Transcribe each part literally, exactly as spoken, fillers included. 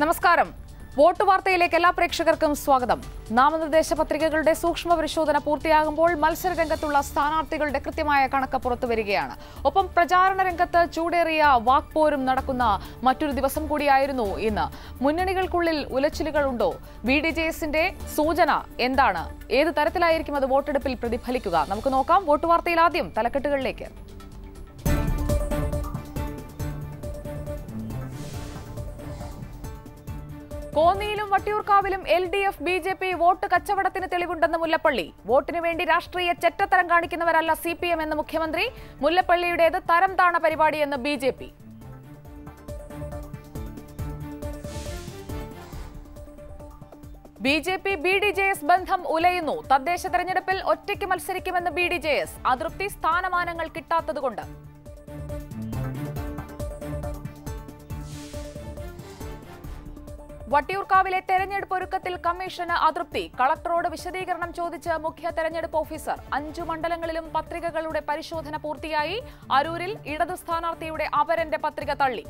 നമസ്കാരം. വോട്ട് വാർത്തയിലേക്ക് എല്ലാ പ്രേക്ഷകർക്കും സ്വാഗതം. നാമനിർദ്ദേശ പത്രികകളുടെ സൂക്ഷ്മ പരിശോധന പൂർത്തിയാകുമ്പോൾ മത്സരരംഗത്തുള്ള സ്ഥാനാർത്ഥികളുടെ കൃത്യമായ കണക്ക് പുറത്തുവരികയാണ്. ഒപ്പം പ്രചാരണ രംഗത്ത് ചൂടേറിയ വാക്പോരും നടക്കുന്ന മറ്റൊരു ദിവസം കൂടിയായിരുന്നു ഇന്ന്. മുന്നണികൾക്കുള്ളിൽ ഉലച്ചിലുകളുണ്ടോ? ബി ഡി ജെ എസിന്റെ സൂചന എന്താണ്? ഏത് തരത്തിലായിരിക്കും അത് വോട്ടെടുപ്പിൽ പ്രതിഫലിക്കുക? നമുക്ക് നോക്കാം. വോട്ട് വാർത്തയിൽ ആദ്യം തലക്കെട്ടുകളിലേക്ക്. കോന്നിയിലും വട്ടിയൂർക്കാവിലും L D F B J P vote കച്ചവടത്തിന് തെളിവുണ്ടെന്ന് മുല്ലപ്പള്ളി. വോട്ടിനു വേണ്ടി രാഷ്ട്രീയ ചെറ്റത്തരം കാണിക്കുന്നവരല്ല സി പി എം എന്ന് മുഖ്യമന്ത്രി. മുല്ലപ്പള്ളിയുടേത് തരം താണ പരിപാടിയെന്ന് B J P. B J P B D J S ബന്ധം ഉലയുന്നു. തദ്ദേശ തെരഞ്ഞെടുപ്പിൽ ഒറ്റയ്ക്ക് മത്സരിക്കുമെന്ന് ബി ഡി ജെ എസ്. അതൃപ്തി സ്ഥാനമാനങ്ങൾ കിട്ടാത്തതുകൊണ്ട്. വട്ടിയൂർക്കാവിലെ തെരഞ്ഞെടുപ്പ് ഒരുക്കത്തിൽ കമ്മീഷന് അതൃപ്തി. കളക്ടറോട് വിശദീകരണം ചോദിച്ച് മുഖ്യ തെരഞ്ഞെടുപ്പ് ഓഫീസർ. അഞ്ചു മണ്ഡലങ്ങളിലും പത്രികകളുടെ പരിശോധന പൂർത്തിയായി. അരൂരിൽ ഇടതു സ്ഥാനാർത്ഥിയുടെ അപരന്റെ പത്രിക തള്ളി.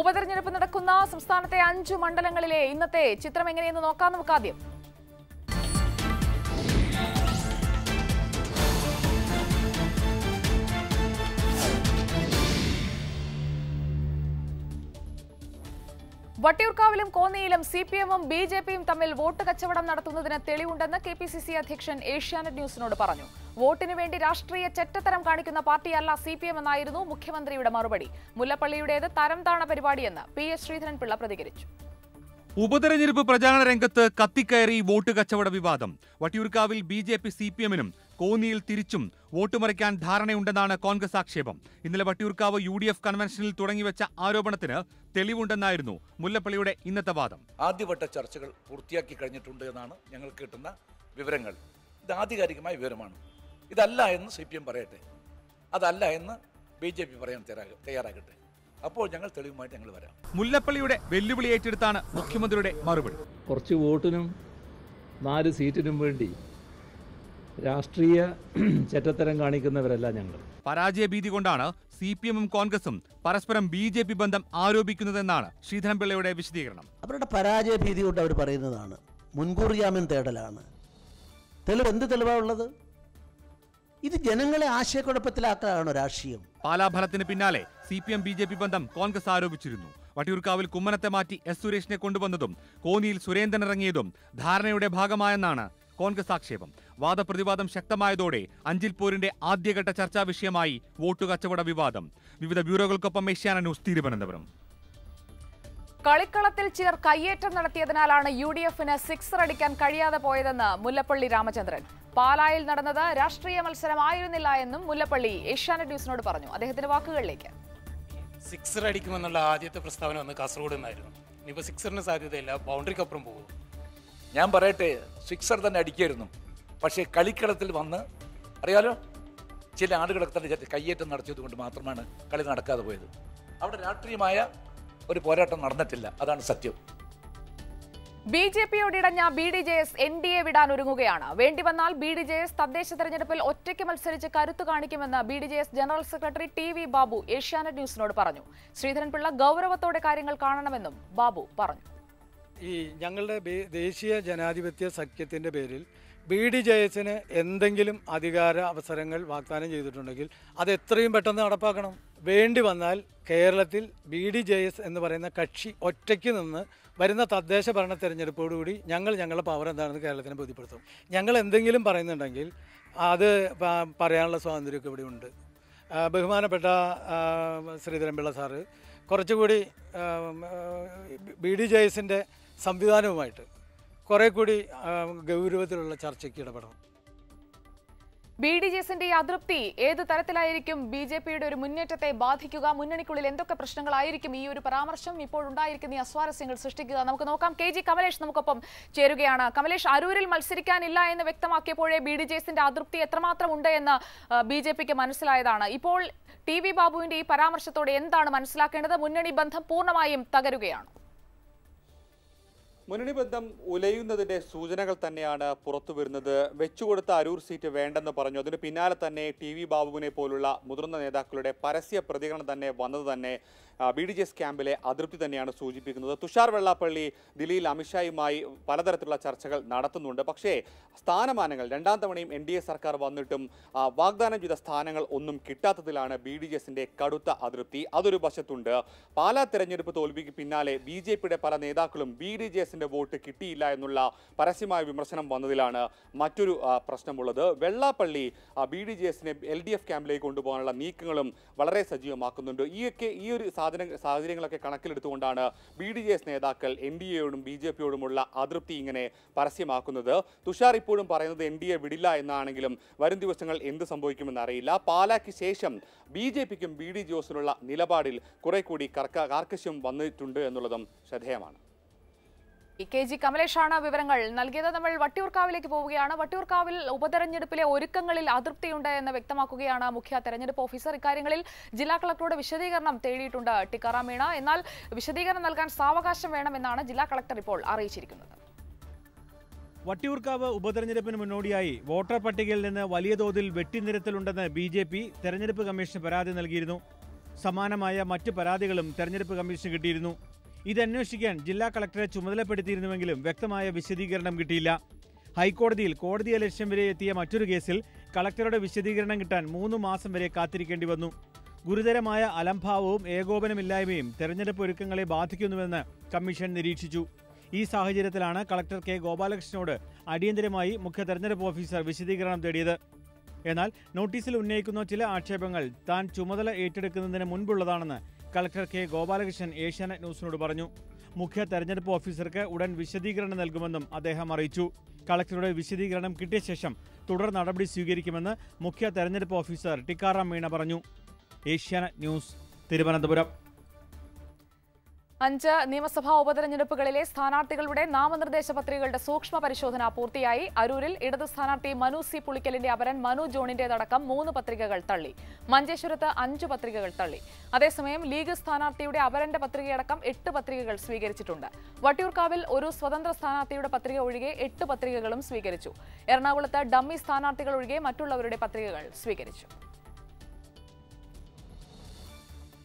ഉപതെരഞ്ഞെടുപ്പ് നടക്കുന്ന സംസ്ഥാനത്തെ അഞ്ചു മണ്ഡലങ്ങളിലെ ഇന്നത്തെ ചിത്രം എങ്ങനെയെന്ന് നോക്കാം. നമുക്കാദ്യം വട്ടിയൂർക്കാവിലും കോന്നിയിലും സി പി എമ്മും ബി ജെ പിയും തമ്മിൽ വോട്ട് കച്ചവടം നടത്തുന്നതിന് തെളിവുണ്ടെന്ന് കെ പി സി സി അധ്യക്ഷൻ ഏഷ്യാനെറ്റ് ന്യൂസിനോട് പറഞ്ഞു. വോട്ടിനു വേണ്ടി രാഷ്ട്രീയ ചെറ്റത്തരം കാണിക്കുന്ന പാർട്ടിയല്ല സി പി എം എന്നായിരുന്നു മുഖ്യമന്ത്രിയുടെ മറുപടി. മുല്ലപ്പള്ളിയുടേത് തരം താണ പരിപാടിയെന്ന് പി എസ് ശ്രീധരൻപിള്ള പ്രതികരിച്ചു. ഉപതെരഞ്ഞെടുപ്പ് പ്രചാരണ രംഗത്ത് കത്തിക്കയറി വോട്ട് കച്ചവട വിവാദം. വട്ടിയൂർക്കാവിൽ B J P C P എമ്മിനും കോന്നിയിൽ തിരിച്ചും വോട്ട് മറിക്കാൻ ധാരണയുണ്ടെന്നാണ് കോൺഗ്രസ് ആക്ഷേപം. ഇന്നലെ വട്ടിയൂർക്കാവ് യു ഡി എഫ് കൺവെൻഷനിൽ തുടങ്ങിവെച്ച ആരോപണത്തിന് തെളിവുണ്ടെന്നായിരുന്നു മുല്ലപ്പള്ളിയുടെ ഇന്നത്തെ വാദം. ആദ്യവട്ട ചർച്ചകൾ പൂർത്തിയാക്കി കഴിഞ്ഞിട്ടുണ്ട് എന്നാണ് ഞങ്ങൾ കിട്ടുന്ന വിവരങ്ങൾ. ഇത് ആധികാരികമായ വിവരമാണ്. ഇതല്ല എന്ന് സി പി എം പറയട്ടെ, അതല്ല എന്ന് ബി ജെ പി പറയാൻ തയ്യാറാകട്ടെ. അപ്പോൾ ഞങ്ങൾ തെളിവുമായിട്ട് ഞങ്ങൾ വരാം. മുല്ലപ്പള്ളിയുടെ വെല്ലുവിളി ഏറ്റെടുത്താണ് മുഖ്യമന്ത്രിയുടെ മറുപടി. കുറച്ച് വോട്ടിനും നാല് സീറ്റിനും വേണ്ടി രാഷ്ട്രീയ ചെറ്റത്തരം കാണിക്കുന്നവരല്ല ഞങ്ങൾ. പരാജയ ഭീതി കൊണ്ടാണ് സി പി എമ്മും കോൺഗ്രസും പരസ്പരം ബി ജെ പി ബന്ധം ആരോപിക്കുന്നതെന്നാണ് ശ്രീധരൻപിള്ളയുടെ വിശദീകരണം. അവരുടെ പരാജയ ഭീതി കൊണ്ട് അവർ പറയുന്നതാണ് മുൻകൂർ ജാമ്യം തേടലാണ്. തെളിവ് എന്ത് തെളിവാണുള്ളത്? ഇത് ജനങ്ങളെ ആശയക്കുഴപ്പത്തിലാക്കാനാണോ രാഷ്ട്രീയം? പാലാഫലത്തിന് പിന്നാലെ C P M B J P ബന്ധം കോൺഗ്രസ് ആരോപിച്ചിരുന്നു. വട്ടിയൂർക്കാവിൽ കുമ്മനത്തെ മാറ്റി എസ് സുരേഷിനെ കൊണ്ടുവന്നതും കോന്നിയിൽ സുരേന്ദ്രൻ ഇറങ്ങിയതും ധാരണയുടെ ഭാഗമായെന്നാണ് കോൺഗ്രസ് ആക്ഷേപം. വാദപ്രതിവാദം ശക്തമായതോടെ അഞ്ചിൽ പോരിന്റെ ആദ്യഘട്ട ചർച്ചാ വിഷയമായി വോട്ടു കച്ചവട വിവാദം. വിവിധ ബ്യൂറോകൾക്കൊപ്പം ഏഷ്യാനെറ്റ് ന്യൂസ് തിരുവനന്തപുരം. കളിക്കളത്തിൽ ചിലർ കയ്യേറ്റം നടത്തിയതിനാലാണ് യു ഡി എഫിന് സിക്സർ അടിക്കാൻ കഴിയാതെ പോയതെന്ന് മുല്ലപ്പള്ളി രാമചന്ദ്രൻ. പാലായിൽ നടന്നത് രാഷ്ട്രീയ മത്സരമായിരുന്നില്ല എന്നും മുല്ലപ്പള്ളി ഏഷ്യാനെറ്റ് ന്യൂസിനോട് പറഞ്ഞു. അദ്ദേഹത്തിന്റെ വാക്കുകളിലേക്ക്. സിക്സർ അടിക്കുമെന്നുള്ള ആദ്യത്തെ പ്രസ്താവന വന്ന് കാസർഗോഡ് നിന്നായിരുന്നു. ഇനിയിപ്പോൾ സിക്സറിന് സാധ്യതയില്ല, ബൗണ്ടറിക്കപ്പുറം പോകും. ഞാൻ പറയട്ടെ, സിക്സർ തന്നെ അടിക്കായിരുന്നു. പക്ഷേ കളിക്കളത്തിൽ വന്ന് അറിയാലോ ചില ആളുകളൊക്കെ തന്നെ കയ്യേറ്റം നടത്തിയത് കൊണ്ട് മാത്രമാണ് കളി നടക്കാതെ പോയത്. അവിടെ രാഷ്ട്രീയമായ ഒരു പോരാട്ടം നടന്നിട്ടില്ല, അതാണ് സത്യം. ബി ജെ പിയോട് ഇടഞ്ഞ B D J S N D A വിടാൻ ഒരുങ്ങുകയാണ്. വേണ്ടി വന്നാൽ ബി ഡി ജെ എസ് തദ്ദേശ തെരഞ്ഞെടുപ്പിൽ ഒറ്റയ്ക്ക് മത്സരിച്ച് കരുത്തു കാണിക്കുമെന്ന് B D J S general secretary T V Babu Asianet ന്യൂസിനോട് പറഞ്ഞു. ശ്രീധരൻപിള്ള ഗൗരവത്തോടെ കാര്യങ്ങൾ കാണണമെന്നും ബാബു പറഞ്ഞു. ഈ ഞങ്ങളുടെ ദേശീയ ജനാധിപത്യ സഖ്യത്തിൻ്റെ പേരിൽ ബി ഡി ജെ എസിന് എന്തെങ്കിലും അധികാര അവസരങ്ങൾ വാഗ്ദാനം ചെയ്തിട്ടുണ്ടെങ്കിൽ അത് എത്രയും പെട്ടെന്ന് നടപ്പാക്കണം. വേണ്ടി വന്നാൽ കേരളത്തിൽ ബി ഡി ജെ എസ് എന്ന് പറയുന്ന കക്ഷി ഒറ്റയ്ക്ക് നിന്ന് വരുന്ന തദ്ദേശ ഭരണ തെരഞ്ഞെടുപ്പോടുകൂടി ഞങ്ങൾ ഞങ്ങളുടെ പവർ എന്താണെന്ന് കേരളത്തിനെ ബോധ്യപ്പെടുത്തും. ഞങ്ങൾ എന്തെങ്കിലും പറയുന്നുണ്ടെങ്കിൽ അത് പറയാനുള്ള സ്വാതന്ത്ര്യമൊക്കെ ഇവിടെ ഉണ്ട്. ബഹുമാനപ്പെട്ട ശ്രീധരൻപിള്ള സാറ് കുറച്ചുകൂടി ബി ഡി ജെ എസിൻ്റെ സംവിധാനവുമായിട്ട് കുറേ കൂടി ഗൗരവത്തിലുള്ള ചർച്ചയ്ക്ക് ഇടപെടണം. ബി ഡി ജെ എസിന്റെ ഈ അതൃപ്തി ഏത് തരത്തിലായിരിക്കും ബി ജെ പിയുടെ ഒരു മുന്നേറ്റത്തെ ബാധിക്കുക? മുന്നണിക്കുള്ളിൽ എന്തൊക്കെ പ്രശ്നങ്ങളായിരിക്കും ഈ ഒരു പരാമർശം ഇപ്പോഴുണ്ടായിരിക്കുന്ന ഈ അസ്വാരസ്യങ്ങൾ സൃഷ്ടിക്കുക? നമുക്ക് നോക്കാം. കെ ജി കമലേഷ് നമുക്കൊപ്പം ചേരുകയാണ്. കമലേഷ്, അരൂരിൽ മത്സരിക്കാനില്ല എന്ന് വ്യക്തമാക്കിയപ്പോഴേ ബി ഡി ജെ എസിന്റെ അതൃപ്തി എത്രമാത്രം ഉണ്ട് എന്ന് ബി ജെ പിക്ക് മനസ്സിലായതാണ്. ഇപ്പോൾ ടി വി ബാബുവിന്റെ ഈ പരാമർശത്തോടെ എന്താണ് മനസ്സിലാക്കേണ്ടത്? മുന്നണി ബന്ധം പൂർണ്ണമായും തകരുകയാണ്. മുന്നണി ബന്ധം ഉലയുന്നതിന്റെ സൂചനകൾ തന്നെയാണ് പുറത്തു വരുന്നത്. വെച്ചുകൊടുത്ത അരൂർ സീറ്റ് വേണ്ടെന്ന് പറഞ്ഞു. അതിന് പിന്നാലെ തന്നെ ടി വി ബാബുവിനെ പോലുള്ള മുതിർന്ന നേതാക്കളുടെ പരസ്യ പ്രതികരണം തന്നെ വന്നത് തന്നെ ബി ഡി ജെ എസ് ക്യാമ്പിലെ അതൃപ്തി തന്നെയാണ് സൂചിപ്പിക്കുന്നത്. തുഷാർ വെള്ളാപ്പള്ളി ദില്ലിയിൽ അമിത്ഷായുമായി പലതരത്തിലുള്ള ചർച്ചകൾ നടത്തുന്നുണ്ട്. പക്ഷേ സ്ഥാനമാനങ്ങൾ രണ്ടാം തവണയും എൻ ഡി എ സർക്കാർ വന്നിട്ടും വാഗ്ദാനം ചെയ്ത സ്ഥാനങ്ങൾ ഒന്നും കിട്ടാത്തതിലാണ് ബി ഡി ജെ എസിന്റെ കടുത്ത അതൃപ്തി. അതൊരു വശത്തുണ്ട്. പാലാ തെരഞ്ഞെടുപ്പ് തോൽവിക്ക് പിന്നാലെ ബി ജെ പിയുടെ പല നേതാക്കളും ബി ഡി ജെ എസിന്റെ വോട്ട് കിട്ടിയില്ല എന്നുള്ള പരസ്യമായ വിമർശനം വന്നതിലാണ് മറ്റൊരു പ്രശ്നമുള്ളത്. വെള്ളാപ്പള്ളി ബി ഡി ജെ എസിനെ എൽ ഡി എഫ് ക്യാമ്പിലേക്ക് കൊണ്ടുപോകാനുള്ള നീക്കങ്ങളും വളരെ സജീവമാക്കുന്നുണ്ട്. ഈയൊക്കെ ഈ ഒരു സാഹചര്യങ്ങളൊക്കെ കണക്കിലെടുത്തുകൊണ്ടാണ് ബി ഡി ജെ എസ് നേതാക്കൾ എൻ ഡി എയോടും ബി ജെ പിയോടുമുള്ള അതൃപ്തി ഇങ്ങനെ പരസ്യമാക്കുന്നത്. തുഷാർ ഇപ്പോഴും പറയുന്നത് എൻ ഡി എ വിടില്ല എന്നാണെങ്കിലും വരും ദിവസങ്ങൾ എന്ത് സംഭവിക്കുമെന്ന് അറിയില്ല. പാലാക്ക് ശേഷം ബി ജെ പിക്കും ബി ഡി ജെ എസിനുള്ള നിലപാടിൽ കുറെ കൂടി കാർക്കശ്യം വന്നിട്ടുണ്ട് എന്നുള്ളതും ശ്രദ്ധേയമാണ്. കെ ജി കമലേഷാണ് വിവരങ്ങൾ നൽകിയത്. നമ്മൾ വട്ടിയൂർക്കാവിലേക്ക് പോവുകയാണ്. വട്ടിയൂർക്കാവിൽ ഉപതെരഞ്ഞെടുപ്പിലെ ഒരുക്കങ്ങളിൽ അതൃപ്തിയുണ്ട് എന്ന് വ്യക്തമാക്കുകയാണ് മുഖ്യ തെരഞ്ഞെടുപ്പ് ഓഫീസർ. ഇക്കാര്യങ്ങളിൽ ജില്ലാ കളക്ടറുടെ വിശദീകരണം തേടിയിട്ടുണ്ട് ടിക്കാറാം മീണ. എന്നാൽ വിശദീകരണം നൽകാൻ സാവകാശം വേണമെന്നാണ് ജില്ലാ കളക്ടർ ഇപ്പോൾ അറിയിച്ചിരിക്കുന്നത്. വട്ടിയൂർക്കാവ് ഉപതെരഞ്ഞെടുപ്പിന് മുന്നോടിയായി വോട്ടർ പട്ടികയിൽ നിന്ന് വലിയ തോതിൽ വെട്ടിനിരത്തലുണ്ടെന്ന് ബി ജെ പി തെരഞ്ഞെടുപ്പ് കമ്മീഷന് പരാതി നൽകിയിരുന്നു. സമാനമായ മറ്റു പരാതികളും തെരഞ്ഞെടുപ്പ് കമ്മീഷന് കിട്ടിയിരുന്നു. ഇതന്വേഷിക്കാൻ ജില്ലാ കളക്ടറെ ചുമതലപ്പെടുത്തിയിരുന്നുവെങ്കിലും വ്യക്തമായ വിശദീകരണം കിട്ടിയില്ല. ഹൈക്കോടതിയിൽ കോടതി അലക്ഷ്യം വരെ എത്തിയ മറ്റൊരു കേസിൽ കളക്ടറുടെ വിശദീകരണം കിട്ടാൻ മൂന്ന് മാസം വരെ കാത്തിരിക്കേണ്ടി വന്നു. ഗുരുതരമായ അലംഭാവവും ഏകോപനമില്ലായ്മയും തെരഞ്ഞെടുപ്പ് ഒരുക്കങ്ങളെ ബാധിക്കുന്നുവെന്ന് കമ്മീഷൻ നിരീക്ഷിച്ചു. ഈ സാഹചര്യത്തിലാണ് കളക്ടർ കെ ഗോപാലകൃഷ്ണനോട് അടിയന്തരമായി മുഖ്യ തെരഞ്ഞെടുപ്പ് ഓഫീസർ വിശദീകരണം തേടിയത്. എന്നാൽ നോട്ടീസിൽ ഉന്നയിക്കുന്ന ചില ആക്ഷേപങ്ങൾ താൻ ചുമതല ഏറ്റെടുക്കുന്നതിന് മുൻപുള്ളതാണെന്ന് കളക്ടർ കെ ഗോപാലകൃഷ്ണൻ ഏഷ്യാനെറ്റ് ന്യൂസിനോട് പറഞ്ഞു. മുഖ്യ തെരഞ്ഞെടുപ്പ് ഓഫീസർക്ക് ഉടൻ വിശദീകരണം നൽകുമെന്നും അദ്ദേഹം അറിയിച്ചു. കളക്ടറുടെ വിശദീകരണം കിട്ടിയ ശേഷം തുടർ നടപടി സ്വീകരിക്കുമെന്ന് മുഖ്യ തെരഞ്ഞെടുപ്പ് ഓഫീസർ ടിക്കാറാം മീണ പറഞ്ഞു. ഏഷ്യാനെറ്റ് ന്യൂസ്, തിരുവനന്തപുരം. അഞ്ച് നിയമസഭാ ഉപതെരഞ്ഞെടുപ്പുകളിലെ സ്ഥാനാർത്ഥികളുടെ നാമനിർദ്ദേശ പത്രികകളുടെ സൂക്ഷ്മ പരിശോധന പൂർത്തിയായി. അരൂരിൽ ഇടത് സ്ഥാനാർത്ഥി മനു സി പുളിക്കലിന്റെ അപരൻ മനു ജോണിന്റേതടക്കം മൂന്ന് പത്രികകൾ തള്ളി. മഞ്ചേശ്വരത്ത് അഞ്ച് പത്രികകൾ തള്ളി. അതേസമയം ലീഗ് സ്ഥാനാർത്ഥിയുടെ അപരന്റെ പത്രികയടക്കം എട്ട് പത്രികകൾ സ്വീകരിച്ചിട്ടുണ്ട്. വട്ടിയൂർക്കാവിൽ ഒരു സ്വതന്ത്ര സ്ഥാനാർത്ഥിയുടെ പത്രിക ഒഴികെ എട്ട് പത്രികകളും സ്വീകരിച്ചു. എറണാകുളത്ത് ഡമ്മി സ്ഥാനാർത്ഥികൾ ഒഴികെ മറ്റുള്ളവരുടെ പത്രികകൾ സ്വീകരിച്ചു.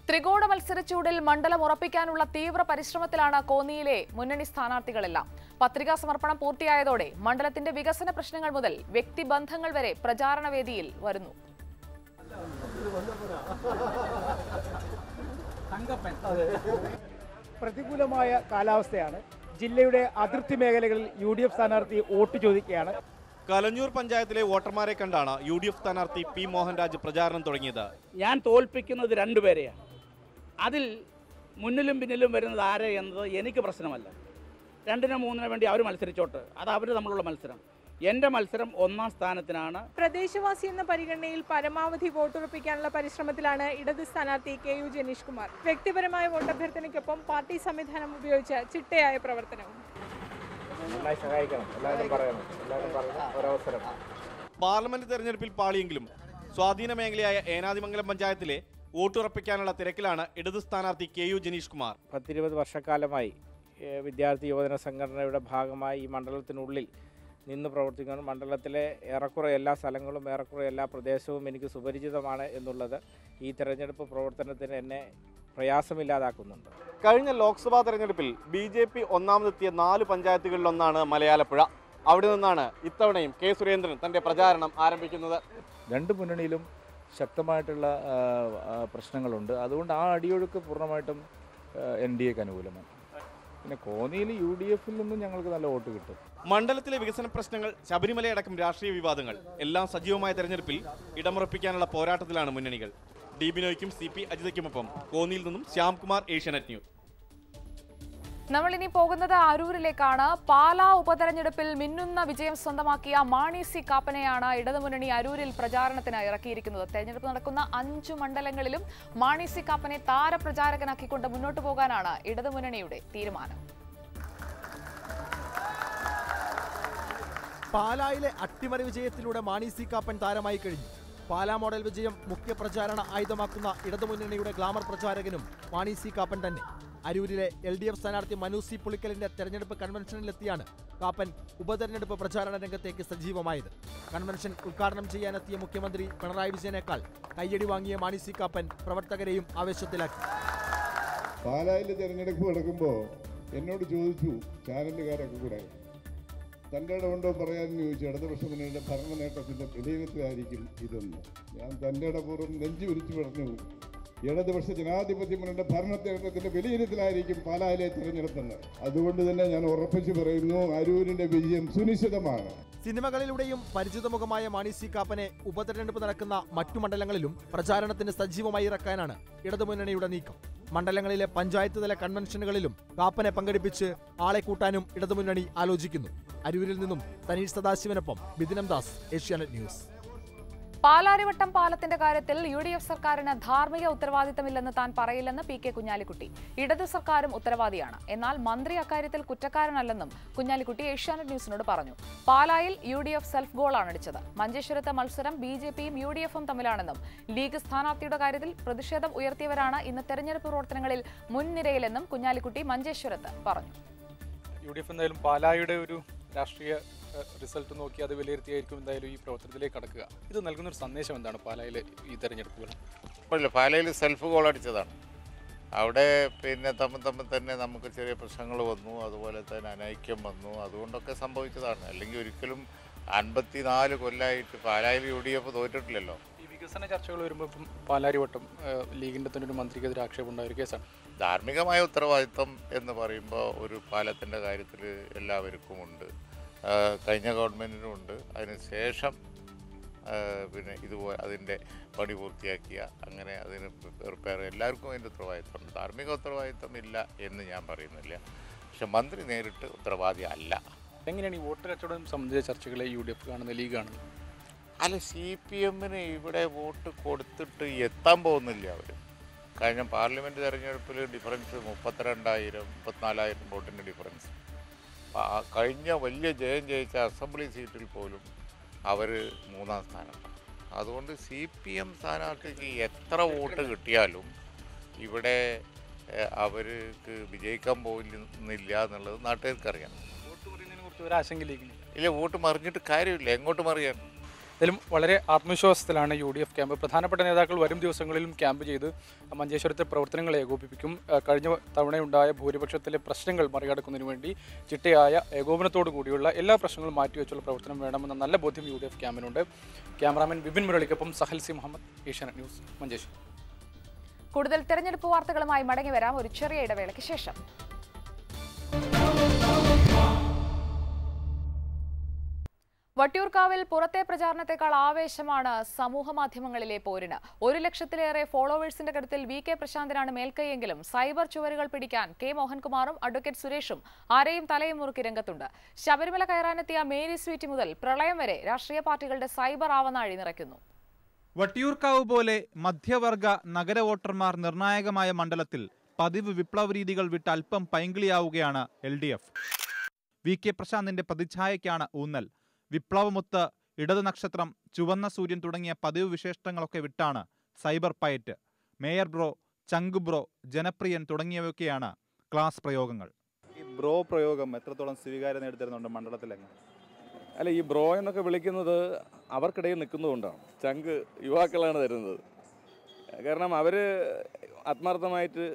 ത്രികോണ മത്സരച്ചൂടിൽ മണ്ഡലം ഉറപ്പിക്കാനുള്ള തീവ്ര പരിശ്രമത്തിലാണ് കോന്നിയിലെ മുന്നണി സ്ഥാനാർത്ഥികളെല്ലാം. പത്രികാ സമർപ്പണം പൂർത്തിയായതോടെ മണ്ഡലത്തിന്റെ വികസന പ്രശ്നങ്ങൾ മുതൽ വ്യക്തിബന്ധങ്ങൾ വരെ പ്രചാരണവേദിയിൽ വരുന്നു. പ്രതികൂലമായ കാലാവസ്ഥയാണ്. ജില്ലയുടെ അതിർത്തി മേഖലകളിൽ യു ഡി എഫ് സ്ഥാനാർത്ഥി വോട്ട് ചോദിക്കുകയാണ്. കലഞ്ഞൂർ പഞ്ചായത്തിലെ വോട്ടർമാരെ കണ്ടാണ് യു ഡി എഫ് സ്ഥാനാർത്ഥി പി മോഹൻരാജ് പ്രചാരണം തുടങ്ങിയത്. ഞാൻ തോൽപ്പിക്കുന്നത് രണ്ടുപേരെയാണ്. അതിൽ മുന്നിലും പിന്നിലും വരുന്നത് ആരെ എന്നത് എനിക്ക് പ്രശ്നമല്ല. രണ്ടിനോ മൂന്നിനോ വേണ്ടി അവർ മത്സരിച്ചോട്ട്, അത് അവർ തമ്മിലുള്ള മത്സരം. എൻ്റെ മത്സരം ഒന്നാം സ്ഥാനത്തിനാണ്. പ്രദേശവാസി എന്ന പരിഗണനയിൽ പരമാവധി വോട്ടുറപ്പിക്കാനുള്ള പരിശ്രമത്തിലാണ് ഇടത് സ്ഥാനാർത്ഥി കെ യു ജനീഷ് കുമാർ. വ്യക്തിപരമായ വോട്ടഭ്യർത്ഥനയ്ക്കൊപ്പം പാർട്ടി സംവിധാനം ഉപയോഗിച്ച് ചിട്ടയായ പ്രവർത്തനവും. പാർലമെന്റ് തെരഞ്ഞെടുപ്പിൽ പാളിയെങ്കിലും സ്വാധീന മേഖലയായ ഏനാദിമംഗലം പഞ്ചായത്തിലെ വോട്ടുറപ്പിക്കാനുള്ള തിരക്കിലാണ് ഇടതു സ്ഥാനാർത്ഥി കെ യു ജനീഷ് കുമാർ. പത്തിരുപത് വർഷക്കാലമായി വിദ്യാർത്ഥി യുവജന സംഘടനയുടെ ഭാഗമായി ഈ മണ്ഡലത്തിനുള്ളിൽ നിന്ന് പ്രവർത്തിക്കുന്നു. മണ്ഡലത്തിലെ ഏറെക്കുറെ എല്ലാ സ്ഥലങ്ങളും ഏറെക്കുറെ എല്ലാ പ്രദേശവും എനിക്ക് സുപരിചിതമാണ് എന്നുള്ളത് ഈ തെരഞ്ഞെടുപ്പ് പ്രവർത്തനത്തിന് എന്നെ പ്രയാസമില്ലാതാക്കുന്നുണ്ട്. കഴിഞ്ഞ ലോക്സഭാ തെരഞ്ഞെടുപ്പിൽ ബി ജെ പി ഒന്നാമതെത്തിയ നാല് പഞ്ചായത്തുകളിലൊന്നാണ് മലയാലപ്പുഴ. അവിടെ നിന്നാണ് ഇത്തവണയും കെ സുരേന്ദ്രൻ തൻ്റെ പ്രചാരണം ആരംഭിക്കുന്നത്. രണ്ട് മുന്നണിയിലും ശക്തമായിട്ടുള്ള പ്രശ്നങ്ങളുണ്ട്. അതുകൊണ്ട് ആ അടിയൊഴുക്ക് പൂർണ്ണമായിട്ടും എൻ ഡി എക്ക് അനുകൂലമാണ്. പിന്നെ കോന്നിയിൽ യു ഡി എഫിൽ നിന്നും ഞങ്ങൾക്ക് നല്ല വോട്ട് കിട്ടും. മണ്ഡലത്തിലെ വികസന പ്രശ്നങ്ങൾ, ശബരിമലയടക്കം രാഷ്ട്രീയ വിവാദങ്ങൾ എല്ലാം സജീവമായ തെരഞ്ഞെടുപ്പിൽ ഇടമുറപ്പിക്കാനുള്ള പോരാട്ടത്തിലാണ് മുന്നണികൾ. ഡി ബിനോയ്ക്കും സി പി അജിതയ്ക്കുമൊപ്പം കോന്നിയിൽ നിന്നും ശ്യാംകുമാർ, ഏഷ്യാനെറ്റ് ന്യൂസ്. നമ്മൾ ഇനി പോകുന്നത് അരൂരിലേക്കാണ്. പാലാ ഉപതെരഞ്ഞെടുപ്പിൽ മിന്നുന്ന വിജയം സ്വന്തമാക്കിയ മാണി സി കാപ്പനെയാണ് ഇടതുമുന്നണി അരൂരിൽ പ്രചാരണത്തിന് ഇറക്കിയിരിക്കുന്നത്. തെരഞ്ഞെടുപ്പ് നടക്കുന്ന അഞ്ചു മണ്ഡലങ്ങളിലും മാണി സി കാപ്പനെ താരപ്രചാരകനാക്കിക്കൊണ്ട് മുന്നോട്ടു പോകാനാണ് ഇടതുമുന്നണിയുടെ തീരുമാനം. പാലായിലെ അട്ടിമറി വിജയത്തിലൂടെ മാണി സി കാപ്പൻ താരമായി കഴിഞ്ഞു. പാലാ മോഡൽ വിജയം മുഖ്യ പ്രചാരണ ആയുധമാക്കുന്ന ഇടതുമുന്നണിയുടെ ഗ്ലാമർ പ്രചാരകനും മാണി സി കാപ്പൻ തന്നെ. അരൂരിലെ എൽ ഡി എഫ് സ്ഥാനാർത്ഥി മനു സി പുളിക്കലിന്റെ തെരഞ്ഞെടുപ്പ് കൺവെൻഷനിലെത്തിയാണ് കാപ്പൻ ഉപതെരഞ്ഞെടുപ്പ് പ്രചാരണ രംഗത്തേക്ക് സജീവമായത്. കൺവെൻഷൻ ഉദ്ഘാടനം ചെയ്യാനെത്തിയ മുഖ്യമന്ത്രി പിണറായി വിജയനേക്കാൾ കയ്യടി വാങ്ങിയ മാണി സി കാപ്പൻ പ്രവർത്തകരെയും ആവേശത്തിലാക്കി. പാലായിലെ തെരഞ്ഞെടുപ്പ് നടക്കുമ്പോൾ എന്നോട് ചോദിച്ചു ചാനലുകാരൊക്കെ കൂടെ തൻ്റെ ഇടമുണ്ടോ പറയാമെന്ന് ചോദിച്ചു, ഇടതുപക്ഷത്തിൻ്റെ ഭരണ നേട്ടത്തിൻ്റെ വിലയിരുത്തലായിരിക്കും ഇതെന്ന്. ഞാൻ തൻ്റെ ഇടപൂർവ്വം നെഞ്ചു വിരിച്ചു പറഞ്ഞു, ഇടതുപക്ഷ ജനാധിപത്യ മുന്നണിയുടെ ഭരണ നേട്ടത്തിൻ്റെ വിലയിരുത്തലായിരിക്കും പാലായിലെ തിരഞ്ഞെടുപ്പെന്ന്. അതുകൊണ്ട് തന്നെ ഞാൻ ഉറപ്പിച്ചു പറയുന്നു, അരൂരിൻ്റെ വിജയം സുനിശ്ചിതമാണ്. സിനിമകളിലൂടെയും പരിചിതമുഖമായ മാണി സി കാപ്പനെ ഉപതെരഞ്ഞെടുപ്പ് നടക്കുന്ന മറ്റു മണ്ഡലങ്ങളിലും പ്രചാരണത്തിന് സജീവമായി ഇറക്കാനാണ് ഇടതുമുന്നണിയുടെ നീക്കം. മണ്ഡലങ്ങളിലെ പഞ്ചായത്ത് തല കൺവെൻഷനുകളിലും കാപ്പനെ പങ്കെടുപ്പിച്ച് ആളെ കൂട്ടാനും ഇടതുമുന്നണി ആലോചിക്കുന്നു. അരൂരിൽ നിന്നും തനീഷ് സദാശിവനൊപ്പം ബിദിനം ദാസ്, ഏഷ്യാനെറ്റ് ന്യൂസ്. പാലാരിവട്ടം പാലത്തിന്റെ കാര്യത്തിൽ യു ഡി എഫ് സർക്കാരിന് ധാർമ്മിക ഉത്തരവാദിത്തമില്ലെന്ന് താൻ പറയില്ലെന്ന് പി കെ കുഞ്ഞാലിക്കുട്ടി. ഇടതു സർക്കാരും ഉത്തരവാദിയാണ്, എന്നാൽ മന്ത്രി അക്കാര്യത്തിൽ കുറ്റക്കാരനല്ലെന്നും കുഞ്ഞാലിക്കുട്ടി ഏഷ്യാനെറ്റ് ന്യൂസിനോട് പറഞ്ഞു. പാലായിൽ യു ഡി എഫ് സെൽഫ് ഗോളാണ് അടിച്ചത്. മഞ്ചേശ്വരത്തെ മത്സരം ബി ജെ പിയും യു ഡി എഫും തമ്മിലാണെന്നും ലീഗ് സ്ഥാനാർത്ഥിയുടെ കാര്യത്തിൽ പ്രതിഷേധം ഉയർത്തിയവരാണ് ഇന്ന് തെരഞ്ഞെടുപ്പ് പ്രവർത്തനങ്ങളിൽ മുൻനിരയിലെന്നും കുഞ്ഞാലിക്കുട്ടി മഞ്ചേശ്വരത്ത് പറഞ്ഞു. യു ഡി എഫ് എന്തായാലും പാലായുടെ ഒരു രാഷ്ട്രീയ റിസൾട്ട് നോക്കി അത് വിലയിരുത്തിയായിരിക്കും എന്തായാലും ഈ പ്രവർത്തനത്തിലേക്ക് കടക്കുക. ഇത് നൽകുന്നൊരു സന്ദേശം എന്താണ് പാലായിലെ ഈ തെരഞ്ഞെടുപ്പുകൾ? ഇപ്പോഴില്ല, പാലായിൽ സെൽഫ് ഗോൾ അടിച്ചതാണ്. അവിടെ പിന്നെ തമ്മിൽ തമ്മിൽ തന്നെ നമുക്ക് ചെറിയ പ്രശ്നങ്ങൾ വന്നു, അതുപോലെ തന്നെ അനൈക്യം വന്നു, അതുകൊണ്ടൊക്കെ സംഭവിച്ചതാണ്. അല്ലെങ്കിൽ ഒരിക്കലും അൻപത്തിനാല് കൊല്ലമായിട്ട് പാലായിൽ യു ഡി എഫ് തോറ്റിട്ടില്ലല്ലോ. ഈ വികസന ചർച്ചകൾ വരുമ്പോൾ ഇപ്പം പാലാരിവട്ടം ലീഗിൻ്റെ തന്നെ ഒരു മന്ത്രിക്കെതിരെ ആക്ഷേപം ഉണ്ടായ ഒരു കേസാണ്. ധാർമ്മികമായ ഉത്തരവാദിത്വം എന്ന് പറയുമ്പോൾ ഒരു പാലത്തിൻ്റെ കാര്യത്തിൽ എല്ലാവർക്കും ഉണ്ട്, കഴിഞ്ഞ ഗവൺമെൻറ്റിനും ഉണ്ട്. അതിനുശേഷം പിന്നെ ഇതുപോലെ അതിൻ്റെ പണി പൂർത്തിയാക്കിയ അങ്ങനെ അതിന് റിപ്പയർ എല്ലാവർക്കും അതിൻ്റെ ഉത്തരവാദിത്തമുണ്ട്. ധാർമ്മിക ഉത്തരവാദിത്തം ഇല്ല എന്ന് ഞാൻ പറയുന്നില്ല, പക്ഷെ മന്ത്രി നേരിട്ട് ഉത്തരവാദി അല്ല. എങ്ങനെയാണ് ഈ വോട്ട് കച്ചവടം സംബന്ധിച്ച ചർച്ചകളെ യു ഡി എഫ് കാണുന്ന ലീഗാണ്? അല്ല, സി പി എമ്മിന് ഇവിടെ വോട്ട് കൊടുത്തിട്ട് എത്താൻ പോകുന്നില്ല അവർ. കഴിഞ്ഞ പാർലമെൻറ്റ് തെരഞ്ഞെടുപ്പിൽ ഡിഫറൻസ് മുപ്പത്തിരണ്ടായിരം മുപ്പത്തിനാലായിരം വോട്ടിൻ്റെ ഡിഫറൻസ്. കഴിഞ്ഞ വലിയ ജയം ജയിച്ച അസംബ്ലി സീറ്റിൽ പോലും അവർ മൂന്നാം സ്ഥാനത്താണ്. അതുകൊണ്ട് സി പി എം സ്ഥാനാർത്ഥിക്ക് എത്ര വോട്ട് കിട്ടിയാലും ഇവിടെ അവർക്ക് വിജയിക്കാൻ പോകുന്നില്ല എന്നുള്ളത് നാട്ടുകാർക്കറിയാം. വോട്ട് പറയുന്നതിനെ കുറിച്ച് ഒരു ആശങ്കയില്ല, ഇല്ല വോട്ട് മറിഞ്ഞിട്ട് കാര്യമില്ല, എങ്ങോട്ടും അറിയാൻ. ഇതിലും വളരെ ആത്മവിശ്വാസത്തിലാണ് യു ഡി എഫ് ക്യാമ്പ്. പ്രധാനപ്പെട്ട നേതാക്കൾ വരും ദിവസങ്ങളിലും ക്യാമ്പ് ചെയ്ത് മഞ്ചേശ്വരത്തെ പ്രവർത്തനങ്ങൾ ഏകോപിപ്പിക്കും. കഴിഞ്ഞ തവണയുണ്ടായ ഭൂരിപക്ഷത്തിലെ പ്രശ്നങ്ങൾ മറികടക്കുന്നതിന് വേണ്ടി ചിട്ടയായ ഏകോപനത്തോടു കൂടിയുള്ള എല്ലാ പ്രശ്നങ്ങളും മാറ്റിവെച്ചുള്ള പ്രവർത്തനം വേണമെന്ന നല്ല ബോധ്യം യു ഡി എഫ് ക്യാമ്പിനുണ്ട്. ക്യാമറാമാൻ വിപിൻ മുരളിക്കൊപ്പം സഹൽ സി മുഹമ്മദ്, ഏഷ്യാനെറ്റ് ന്യൂസ്, മഞ്ചേശ്വരം. കൂടുതൽ തെരഞ്ഞെടുപ്പ് വാർത്തകളുമായി മടങ്ങി വരാം ഒരു ചെറിയ ഇടവേളയ്ക്ക് ശേഷം. വട്ടിയൂർക്കാവിൽ പുറത്തെ പ്രചാരണത്തെക്കാൾ ആവേശമാണ് സമൂഹ മാധ്യമങ്ങളിലെ പോരിന്. ഒരു ലക്ഷത്തിലേറെ ഫോളോവേഴ്സിന്റെ കരുത്തിൽ വി കെ പ്രശാന്തനാണ് മേൽക്കൈയെങ്കിലും സൈബർ ചുവരുകൾ പിടിക്കാൻ കെ മോഹൻകുമാറും അഡ്വക്കേറ്റ് സുരേഷും ആരെയും തലയും മുറുക്കി രംഗത്തുണ്ട്. ശബരിമല കയറാനെത്തിയ മേരി സ്വീറ്റ് മുതൽ പ്രളയം വരെ രാഷ്ട്രീയ പാർട്ടികളുടെ സൈബർ ആവനാഴി നിറയ്ക്കുന്നു. വട്ടിയൂർക്കാവ് പോലെ മധ്യവർഗ നഗര വോട്ടർമാർ നിർണായകമായ മണ്ഡലത്തിൽ പതിവ് വിപ്ലവ രീതികൾ വിട്ട് അല്പം പൈങ്കിളിയാവുകയാണ് L D F. V K പ്രശാന്തിന്റെ പ്രതിച്ഛായയ്ക്കാണ് ഊന്നൽ. വിപ്ലവമൊത്ത്, ഇടതു നക്ഷത്രം, ചുവന്ന സൂര്യൻ തുടങ്ങിയ പതിവ് വിശേഷണങ്ങളൊക്കെ വിട്ടാണ് സൈബർ പയറ്റ്. മേയർ ബ്രോ, ചങ്കു ബ്രോ, ജനപ്രിയൻ തുടങ്ങിയവയൊക്കെയാണ് ക്ലാസ് പ്രയോഗങ്ങൾ. ഈ ബ്രോ പ്രയോഗം എത്രത്തോളം സ്വീകാര്യത നേടിത്തരുന്നുണ്ട് മണ്ഡലത്തിലെങ്ങനെ? അല്ല, ഈ ബ്രോ എന്നൊക്കെ വിളിക്കുന്നത് അവർക്കിടയിൽ നിൽക്കുന്നതുകൊണ്ടാണ്. ചങ്ക് യുവാക്കളാണ് തരുന്നത്, കാരണം അവർ ആത്മാർത്ഥമായിട്ട്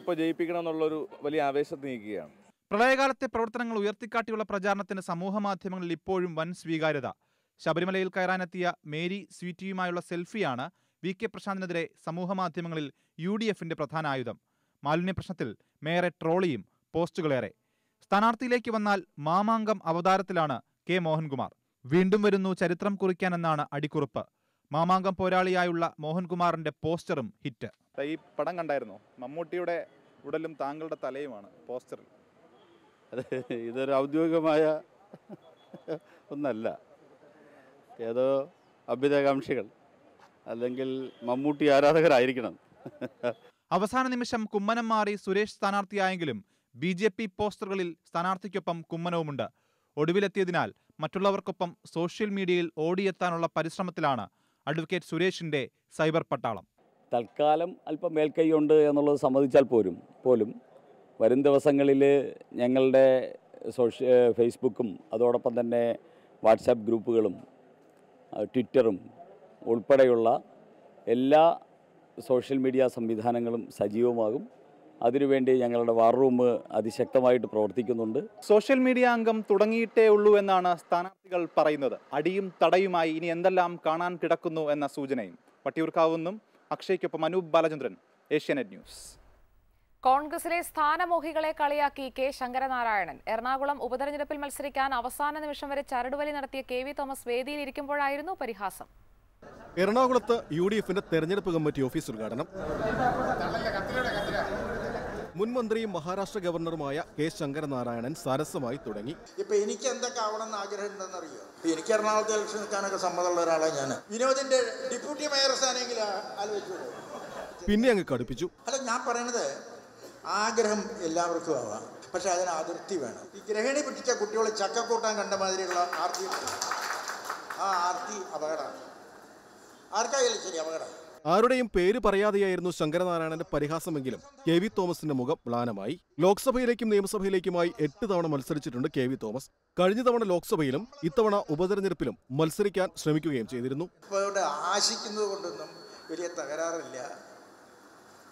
ഇപ്പോൾ ജയിപ്പിക്കണം എന്നുള്ളൊരു വലിയ ആവേശത്തിൽ നിൽക്കുകയാണ്. പ്രളയകാലത്തെ പ്രവർത്തനങ്ങൾ ഉയർത്തിക്കാട്ടിയുള്ള പ്രചാരണത്തിന് സമൂഹമാധ്യമങ്ങളിൽ ഇപ്പോഴും വൻ സ്വീകാര്യത. ശബരിമലയിൽ കയറാനെത്തിയ മേരി സ്വീറ്റിയുമായുള്ള സെൽഫിയാണ് വി കെ പ്രശാന്തിനെതിരെ സമൂഹമാധ്യമങ്ങളിൽ യു ഡി എഫിന്റെ പ്രധാന ആയുധം. മാലിന്യ പ്രശ്നത്തിൽ മേയറെ ട്രോളിയും പോസ്റ്റുകളേറെ. സ്ഥാനാർത്ഥിയിലേക്ക് വന്നാൽ മാമാങ്കം അവതാരത്തിലാണ് കെ മോഹൻകുമാർ. വീണ്ടും വരുന്നു ചരിത്രം കുറിക്കാനെന്നാണ് അടിക്കുറിപ്പ്. മാമാങ്കം പോരാളിയായുള്ള മോഹൻകുമാറിന്റെ പോസ്റ്ററും ഹിറ്റ്. ഈ പടം കണ്ടായിരുന്നോ? മമ്മൂട്ടിയുടെ ഉടലും താങ്കളുടെ തലയുമാണ് പോസ്റ്ററിൽ. അത് ഇതൊരു ഔദ്യോഗികമായ ഒന്നല്ല, ഏതോ അഭ്യുദയകാംക്ഷികൾ അല്ലെങ്കിൽ മമ്മൂട്ടി ആരാധകരായിരിക്കണം. അവസാന നിമിഷം കുമ്മനം മാറി സുരേഷ് സ്ഥാനാർത്ഥിയായെങ്കിലും ബി ജെ പി പോസ്റ്ററുകളിൽ സ്ഥാനാർത്ഥിക്കൊപ്പം കുമ്മനവുമുണ്ട്. ഒടുവിലെത്തിയതിനാൽ മറ്റുള്ളവർക്കൊപ്പം സോഷ്യൽ മീഡിയയിൽ ഓടിയെത്താനുള്ള പരിശ്രമത്തിലാണ് അഡ്വക്കേറ്റ് സുരേഷിന്റെ സൈബർ പട്ടാളം. തൽക്കാലം അല്പം മേൽക്കൈയുണ്ട് എന്നുള്ളത് സമ്മതിച്ചാൽ പോരും പോലും വരും ദിവസങ്ങളിൽ ഞങ്ങളുടെ സോഷ്യ ഫേസ്ബുക്കും അതോടൊപ്പം തന്നെ വാട്സാപ്പ് ഗ്രൂപ്പുകളും ട്വിറ്ററും ഉൾപ്പെടെയുള്ള എല്ലാ സോഷ്യൽ മീഡിയ സംവിധാനങ്ങളും സജീവമാകും. അതിനുവേണ്ടി ഞങ്ങളുടെ വാർ റൂം അതിശക്തമായിട്ട് പ്രവർത്തിക്കുന്നുണ്ട്. സോഷ്യൽ മീഡിയ അംഗം തുടങ്ങിയിട്ടേ ഉള്ളൂ എന്നാണ് സ്ഥാനാർത്ഥികൾ പറയുന്നത്. അടിയും തടയുമായി ഇനി എന്തെല്ലാം കാണാൻ കിടക്കുന്നു എന്ന സൂചനയും. വട്ടിയൂർക്കാവുന്നും അക്ഷയ്ക്കൊപ്പം അനൂപ് ബാലചന്ദ്രൻ, ഏഷ്യാനെറ്റ് ന്യൂസ്. കോൺഗ്രസിലെ സ്ഥാനമോഹികളെ കളിയാക്കി കെ ശങ്കരനാരായണൻ. എറണാകുളം ഉപതെരഞ്ഞെടുപ്പിൽ മത്സരിക്കാൻ അവസാന നിമിഷം വരെ ചരടുവലി നടത്തിയ കെ വി തോമസ് വേദിയിലിരിക്കുമ്പോഴായിരുന്നു പരിഹാസം. എറണാകുളത്ത് യു ഡി എഫിന്റെ തെരഞ്ഞെടുപ്പ് കമ്മിറ്റി ഓഫീസ് ഉദ്ഘാടനം. മുൻ മന്ത്രിയും മഹാരാഷ്ട്ര ഗവർണറുമായ കെ ശങ്കരനാരായണൻ സരസമായി തുടങ്ങി. ഇപ്പൊ എനിക്ക് എന്തൊക്കെ ആവണമെന്ന് ആഗ്രഹം ഉണ്ടെന്ന് അറിയോ? എനിക്ക് എറണാകുളത്ത് ഇലക്ഷൻ നിൽക്കാനൊക്കെ സമ്മതമുള്ള ഒരാളാണ് ഞാൻ. വിനോദിന്റെ ഡെപ്യൂട്ടി മേയർ സ്ഥാനെങ്കിലും ആലോചിച്ചു. പിന്നെ അങ്ങ് കടുപ്പിച്ചു. അല്ല, ഞാൻ പറയണത് ആഗ്രഹം എല്ലാവർക്കും ആവാം, പക്ഷെ അതിന് അതിർത്തി വേണം. ഈ ഗ്രഹിണി പിടിച്ച കുട്ടികളെ ചക്കക്കൂട്ടാൻ കണ്ട മാതിരിയുള്ള ആർത്തി, ആ ആർത്തി അപകടമാണ്. ആർക്കായാലും ശരി, അപകടം. ആരുടെയും പേര് പറയാതെയായിരുന്നു ശങ്കരനാരായണന്റെ പരിഹാസമെങ്കിലും കെ വി തോമസിന്റെ മുഖം മ്ലാനമായി. ലോക്സഭയിലേക്കും നിയമസഭയിലേക്കുമായി എട്ട് തവണ മത്സരിച്ചിട്ടുണ്ട് കെ വി തോമസ്. കഴിഞ്ഞ തവണ ലോക്സഭയിലും ഇത്തവണ ഉപതെരഞ്ഞെടുപ്പിലും മത്സരിക്കാൻ ശ്രമിക്കുകയും ചെയ്തിരുന്നു. ആശിക്കുന്നത് കൊണ്ടൊന്നും വലിയ തകരാറില്ല,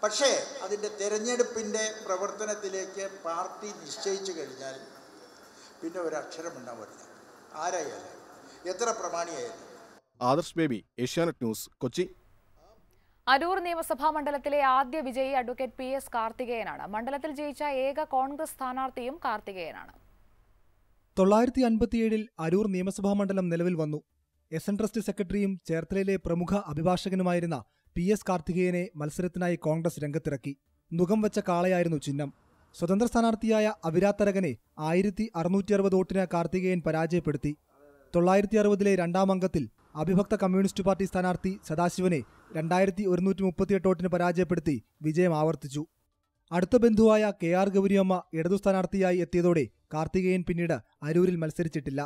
പക്ഷേ അതിന്റെ തെരഞ്ഞെടുപ്പിന്റെ പ്രവർത്തനത്തിലേക്ക് പാർട്ടി നിശ്ചയിച്ചു കഴിഞ്ഞാൽ പിന്നെ ഒരു അക്ഷരം ഉണ്ടാവില്ല, ആരായാലും എത്ര പ്രമാണിയായാലും. ആദർശ് ബേബി, ഏഷ്യാനെറ്റ് ന്യൂസ്, കൊച്ചി. അരൂർ നിയമസഭാ മണ്ഡലത്തിലെ ആദ്യ വിജയി അഡ്വക്കേറ്റ് പി എസ് കാർത്തികേയനാണ്. മണ്ഡലത്തിൽ ജയിച്ച ഏക കോൺഗ്രസ് സ്ഥാനാർത്ഥിയും കാർത്തികേയനാണ്. തൊള്ളായിരത്തി അൻപത്തിയേഴിൽ അരൂർ നിയമസഭാ മണ്ഡലം നിലവിൽ വന്നു. എസ് എൻ ട്രസ്റ്റ് സെക്രട്ടറിയും ചേർത്തലയിലെ പ്രമുഖ അഭിഭാഷകനുമായിരുന്ന പി എസ് കാർത്തികേയനെ മത്സരത്തിനായി കോൺഗ്രസ് രംഗത്തിറക്കി. മുഖം വെച്ച കാളയായിരുന്നു ചിഹ്നം. സ്വതന്ത്ര സ്ഥാനാർത്ഥിയായ അവിരാത്തരകനെ ആയിരത്തി അറുന്നൂറ്റി അറുപത് വോട്ടിന് കാർത്തികേയൻ പരാജയപ്പെടുത്തി. തൊള്ളായിരത്തി അറുപതിലെ രണ്ടാം അംഗത്തിൽ അഭിഭക്ത കമ്മ്യൂണിസ്റ്റ് പാർട്ടി സ്ഥാനാർത്ഥി സദാശിവനെ രണ്ടായിരത്തി ഒരുന്നൂറ്റി മുപ്പത്തിയെട്ട് വോട്ടിന് പരാജയപ്പെടുത്തി വിജയം ആവർത്തിച്ചു. അടുത്ത ബന്ധുവായ കെ ആർ ഗൗരിയമ്മ ഇടതു സ്ഥാനാർത്ഥിയായി എത്തിയതോടെ കാർത്തികേയൻ പിന്നീട് അരൂരിൽ മത്സരിച്ചിട്ടില്ല.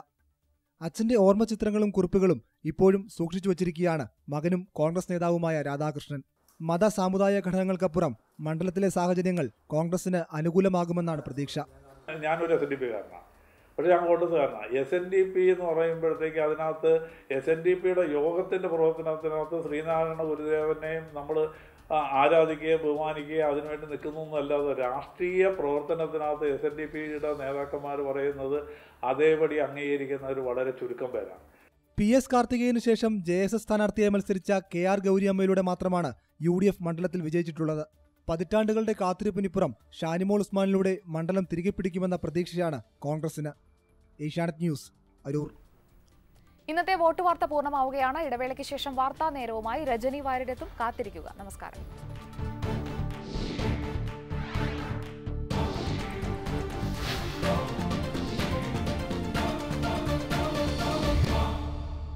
അച്ഛൻ്റെ ഓർമ്മ ചിത്രങ്ങളും കുറിപ്പുകളും ഇപ്പോഴും സൂക്ഷിച്ചു വച്ചിരിക്കുകയാണ് മകനും കോൺഗ്രസ് നേതാവുമായ രാധാകൃഷ്ണൻ. മത സാമുദായ ഘടകങ്ങൾക്കപ്പുറം മണ്ഡലത്തിലെ സാഹചര്യങ്ങൾ കോൺഗ്രസിന് അനുകൂലമാകുമെന്നാണ് പ്രതീക്ഷ. ഞാനൊരു എസ് എൻ ഡി പി കാരണമാണ്, പക്ഷേ ഞാൻ കോൺഗ്രസ് കാരണമാണ്. എസ് എൻ ഡി പി എന്ന് പറയുമ്പോഴത്തേക്ക് അതിനകത്ത് എസ് എൻ ഡി പിയുടെ യോഗത്തിൻ്റെ പ്രവർത്തനത്തിനകത്ത് ശ്രീനാരായണ ഗുരുദേവനെയും നമ്മൾ ആരാധിക്കുകയും ബഹുമാനിക്കുകയും അതിനുവേണ്ടി നിൽക്കുന്നൊന്നുമല്ലാതെ രാഷ്ട്രീയ പ്രവർത്തനത്തിനകത്ത് എസ് എൻ ഡി പിയുടെ നേതാക്കന്മാർ പറയുന്നത് അതേപടി അംഗീകരിക്കുന്നവർ വളരെ ചുരുക്കം പേരാണ്. പി എസ് കാർത്തികേയന് ശേഷം ജെ എസ് എസ് സ്ഥാനാർത്ഥിയായി മത്സരിച്ച കെ ആർ ഗൗരിയമ്മയിലൂടെ മാത്രമാണ് യു ഡി എഫ് മണ്ഡലത്തിൽ വിജയിച്ചിട്ടുള്ളത്. പതിറ്റാണ്ടുകളുടെ കാത്തിരിപ്പിനിപ്പുറം ഷാനിമോൾ ഉസ്മാനിലൂടെ മണ്ഡലം തിരികെ പിടിക്കുമെന്ന പ്രതീക്ഷയാണ് കോൺഗ്രസിന്. ഏഷ്യാനെറ്റ് ന്യൂസ്, അരൂർ. ഇന്നത്തെ വോട്ട് വാർത്ത പൂർണ്ണമാവുകയാണ്. ഇടവേളയ്ക്ക് ശേഷം വാർത്താ നേരവുമായി രജനി വാര്യടത്തും കാത്തിരിക്കുക. നമസ്കാരം.